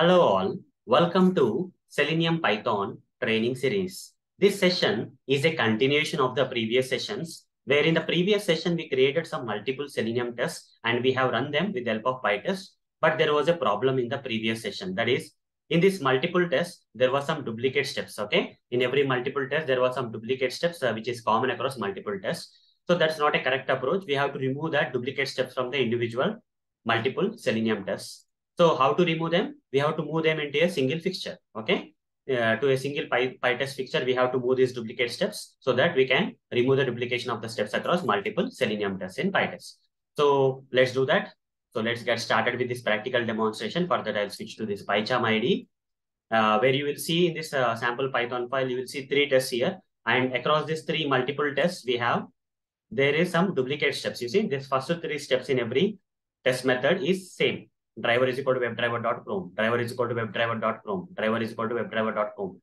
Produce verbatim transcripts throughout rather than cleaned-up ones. Hello all, welcome to Selenium Python training series. This session is a continuation of the previous sessions, where in the previous session we created some multiple Selenium tests and we have run them with the help of PyTest, but there was a problem in the previous session. That is, in this multiple test, there were some duplicate steps, okay? In every multiple test, there were some duplicate steps, uh, which is common across multiple tests. So that's not a correct approach. We have to remove that duplicate steps from the individual multiple Selenium tests. So how to remove them? We have to move them into a single fixture, okay? Uh, to a single py, PyTest fixture, we have to move these duplicate steps so that we can remove the duplication of the steps across multiple Selenium tests in PyTest. So let's do that. So let's get started with this practical demonstration. For that, I'll switch to this PyCharm I D, uh, where you will see in this uh, sample Python file, you will see three tests here. And across these three multiple tests we have, there is some duplicate steps. You see, this first three steps in every test method is same. Driver is equal to webdriver dot chrome, driver is equal to webdriver dot chrome, driver is equal to webdriver dot chrome.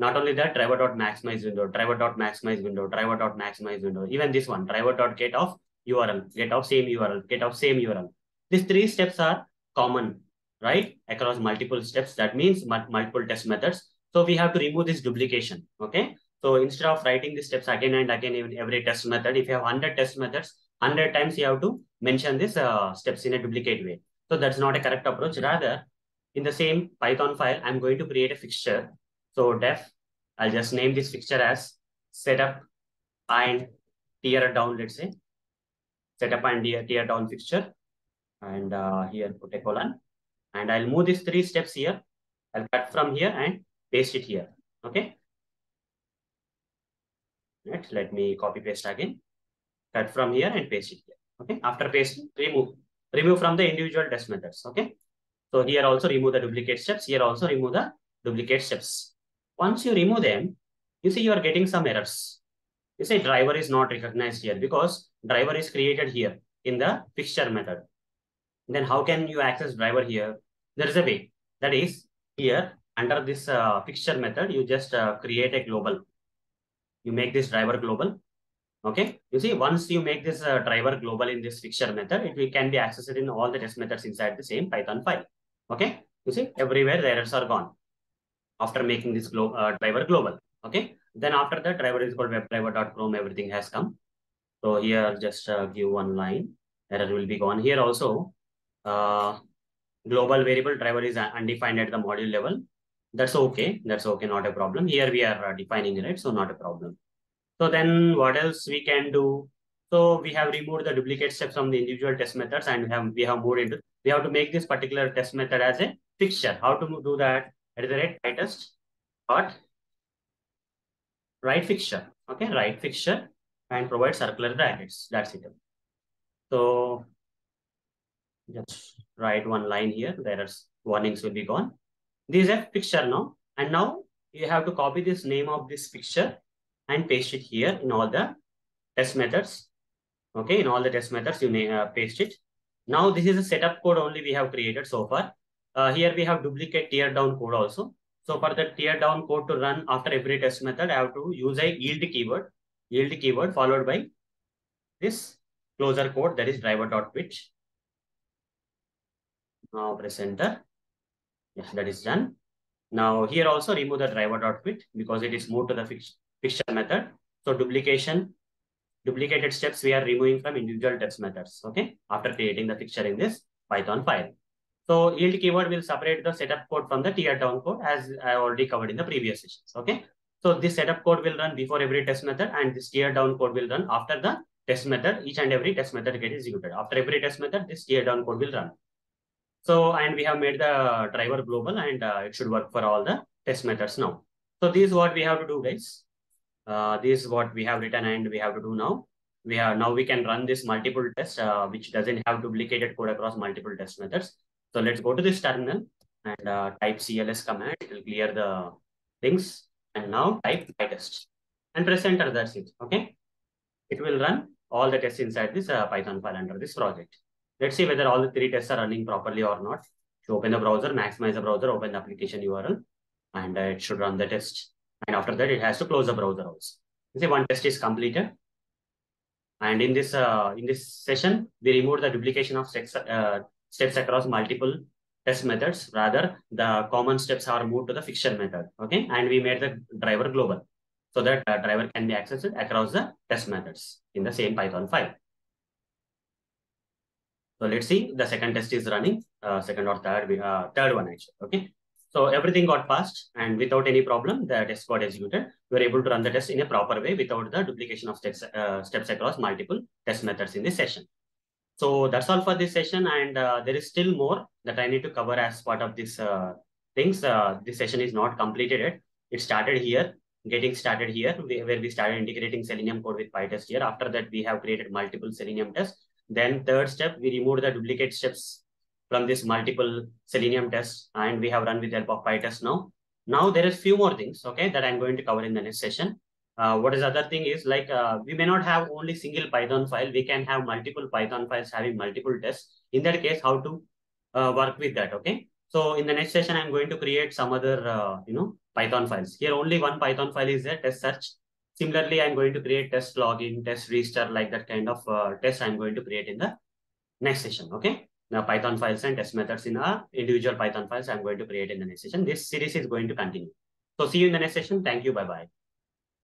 Not only that, driver.maximize window, driver.maximize window, driver.maximize window. Even this one, driver.get of U R L, get of same U R L, get of same U R L. These three steps are common, right? Across multiple steps, that means multiple test methods. So we have to remove this duplication, okay? So instead of writing the steps again and again in every test method, if you have one hundred test methods, one hundred times you have to mention these uh, steps in a duplicate way. So that's not a correct approach. Rather, in the same Python file, I'm going to create a fixture. So def, I'll just name this fixture as setup and tear down, let's say. Setup and tear down fixture. And uh, here, put a colon. And I'll move these three steps here. I'll cut from here and paste it here. Okay. Next, let me copy paste again. Cut from here and paste it here. Okay. After pasting, remove. Remove from the individual test methods, okay? So here also remove the duplicate steps, here also remove the duplicate steps. Once you remove them, you see you are getting some errors. You say driver is not recognized here because driver is created here in the fixture method. Then how can you access driver here? There is a way. That is, here under this uh, fixture method, you just uh, create a global. You make this driver global. Okay, you see, once you make this uh, driver global in this fixture method, it will, can be accessed in all the test methods inside the same Python file. Okay, you see, everywhere the errors are gone after making this glo uh, driver global. Okay, then after that, driver is called webdriver dot chrome, everything has come. So here, just uh, give one line, error will be gone. Here also, uh, global variable driver is undefined at the module level. That's okay, that's okay, not a problem. Here we are uh, defining it, right? So not a problem. So then what else we can do? So we have removed the duplicate steps from the individual test methods and we have, we have moved into, we have to make this particular test method as a fixture. How to do that? At the rate PyTest dot write fixture. Okay, write fixture and provide circular brackets. That's it. So just write one line here. The errors warnings will be gone. This is a fixture now. And now you have to copy this name of this fixture and paste it here in all the test methods. Okay, in all the test methods, you may uh, paste it. Now this is a setup code only we have created so far. Uh, here we have duplicate tear down code also. So for the tear down code to run after every test method, I have to use a yield keyword, yield keyword followed by this closer code, that is driver.quit. Now press enter. Yes, that is done. Now here also remove the driver.quit because it is moved to the fixture. Fixture method. So duplication, duplicated steps we are removing from individual test methods, okay, after creating the fixture in this Python file. So yield keyword will separate the setup code from the tear down code, as I already covered in the previous sessions, okay. So this setup code will run before every test method and this tear down code will run after the test method. Each and every test method gets executed. After every test method, this tear down code will run. So, and we have made the driver global and uh, it should work for all the test methods now. So this is what we have to do, guys. Uh, this is what we have written and we have to do now. We have now we can run this multiple test uh, which doesn't have duplicated code across multiple test methods. So let's go to this terminal and uh, type C L S command. It will clear the things and now type PyTest and press enter. That's it. Okay, it will run all the tests inside this uh, Python file under this project. Let's see whether all the three tests are running properly or not. So open the browser, maximize the browser, open the application U R L, and uh, it should run the test. And after that, it has to close the browser also. You see, one test is completed. And in this uh, in this session, we removed the duplication of steps, uh, steps across multiple test methods. Rather, the common steps are moved to the fiction method. Okay, and we made the driver global so that the driver can be accessed across the test methods in the same Python file. So let's see, the second test is running, uh, second or third, uh, third one actually. Okay, so everything got passed and without any problem, the test got executed. We were able to run the test in a proper way without the duplication of steps, uh, steps across multiple test methods in this session. So that's all for this session, and uh, there is still more that I need to cover as part of this uh, things. Uh, this session is not completed yet. It started here, getting started here, where we started integrating Selenium code with PyTest here. After that, we have created multiple Selenium tests. Then third step, we removed the duplicate steps from this multiple Selenium tests, and we have run with the help of PyTest now. Now there is few more things, okay, that I'm going to cover in the next session. Uh, what is the other thing is, like, uh, we may not have only single Python file. We can have multiple Python files having multiple tests. In that case, how to uh, work with that, okay? So in the next session, I'm going to create some other, uh, you know, Python files. Here only one Python file is there, test search. Similarly, I'm going to create test login, test register, like that kind of uh, test I'm going to create in the next session, okay? Now Python files and test methods in our individual Python files I'm going to create in the next session. This series is going to continue. So see you in the next session. Thank you. Bye-bye.